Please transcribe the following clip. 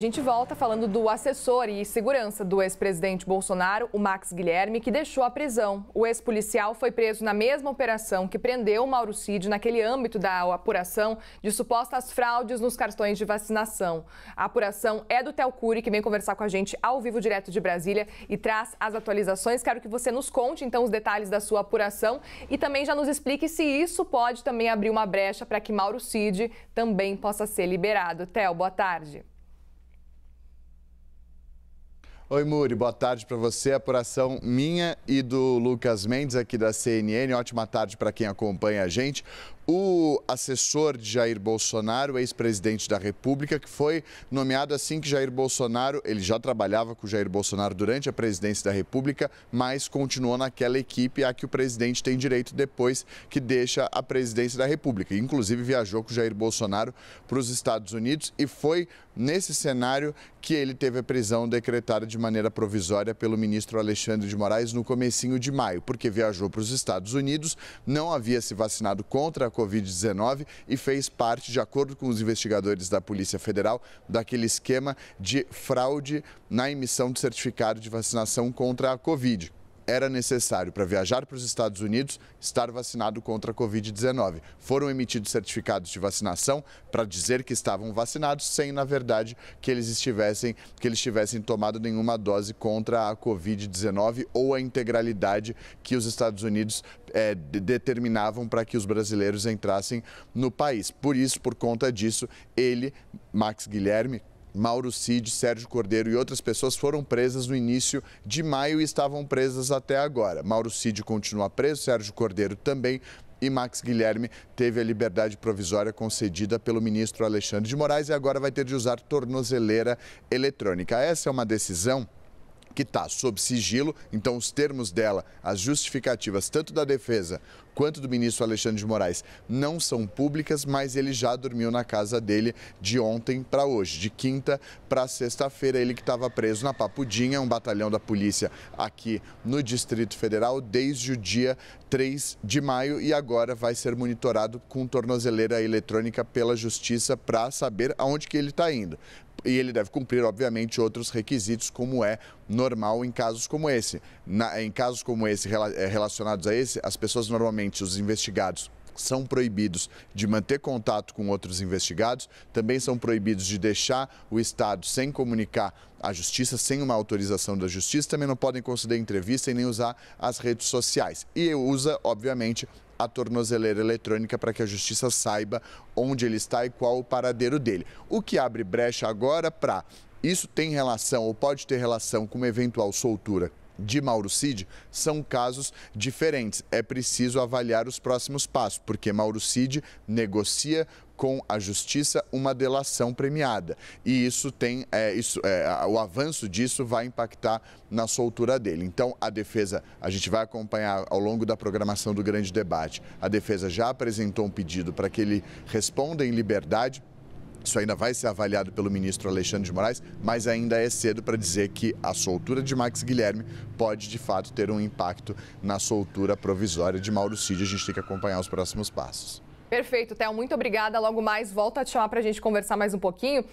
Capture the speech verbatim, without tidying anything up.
A gente volta falando do assessor e segurança do ex-presidente Bolsonaro, o Max Guilherme, que deixou a prisão. O ex-policial foi preso na mesma operação que prendeu o Mauro Cid naquele âmbito da apuração de supostas fraudes nos cartões de vacinação. A apuração é do Theo Cury, que vem conversar com a gente ao vivo direto de Brasília e traz as atualizações. Quero que você nos conte, então, os detalhes da sua apuração e também já nos explique se isso pode também abrir uma brecha para que Mauro Cid também possa ser liberado. Theo, boa tarde. Oi, Muri, boa tarde para você. A apuração minha e do Lucas Mendes aqui da C N N. Ótima tarde para quem acompanha a gente. O assessor de Jair Bolsonaro, ex-presidente da República, que foi nomeado assim que Jair Bolsonaro, ele já trabalhava com Jair Bolsonaro durante a presidência da República, mas continuou naquela equipe a que o presidente tem direito depois que deixa a presidência da República. Inclusive viajou com Jair Bolsonaro para os Estados Unidos e foi nesse cenário que ele teve a prisão decretada de maneira provisória pelo ministro Alexandre de Moraes no comecinho de maio, porque viajou para os Estados Unidos, não havia se vacinado contra a covid dezenove e fez parte, de acordo com os investigadores da Polícia Federal, daquele esquema de fraude na emissão de certificado de vacinação contra a Covid. Era necessário para viajar para os Estados Unidos estar vacinado contra a covid dezenove. Foram emitidos certificados de vacinação para dizer que estavam vacinados, sem, na verdade, que eles estivessem, que eles tivessem tomado nenhuma dose contra a covid dezenove ou a integralidade que os Estados Unidos é, determinavam para que os brasileiros entrassem no país. Por isso, por conta disso, ele, Max Guilherme, Mauro Cid, Sérgio Cordeiro e outras pessoas foram presas no início de maio e estavam presas até agora. Mauro Cid continua preso, Sérgio Cordeiro também, e Max Guilherme teve a liberdade provisória concedida pelo ministro Alexandre de Moraes e agora vai ter de usar tornozeleira eletrônica. Essa é uma decisão que está sob sigilo, então os termos dela, as justificativas tanto da defesa quanto do ministro Alexandre de Moraes não são públicas, mas ele já dormiu na casa dele de ontem para hoje, de quinta para sexta-feira, ele que estava preso na Papudinha, um batalhão da polícia aqui no Distrito Federal, desde o dia três de maio e agora vai ser monitorado com tornozeleira eletrônica pela Justiça para saber aonde que ele está indo. E ele deve cumprir, obviamente, outros requisitos, como é normal em casos como esse. Na, em casos como esse, relacionados a esse, as pessoas normalmente, os investigados, são proibidos de manter contato com outros investigados, também são proibidos de deixar o Estado sem comunicar à Justiça, sem uma autorização da Justiça, também não podem conceder entrevista e nem usar as redes sociais. E usa, obviamente, a tornozeleira eletrônica para que a Justiça saiba onde ele está e qual o paradeiro dele. O que abre brecha agora para... Isso tem relação ou pode ter relação com uma eventual soltura de Mauro Cid, são casos diferentes. É preciso avaliar os próximos passos, porque Mauro Cid negocia com a Justiça uma delação premiada. E isso tem, é, isso, é, o avanço disso vai impactar na soltura dele. Então, a defesa, a gente vai acompanhar ao longo da programação do Grande Debate, a defesa já apresentou um pedido para que ele responda em liberdade. Isso ainda vai ser avaliado pelo ministro Alexandre de Moraes, mas ainda é cedo para dizer que a soltura de Max Guilherme pode, de fato, ter um impacto na soltura provisória de Mauro Cid. A gente tem que acompanhar os próximos passos. Perfeito, Theo. Muito obrigada. Logo mais, volta a te chamar para a gente conversar mais um pouquinho.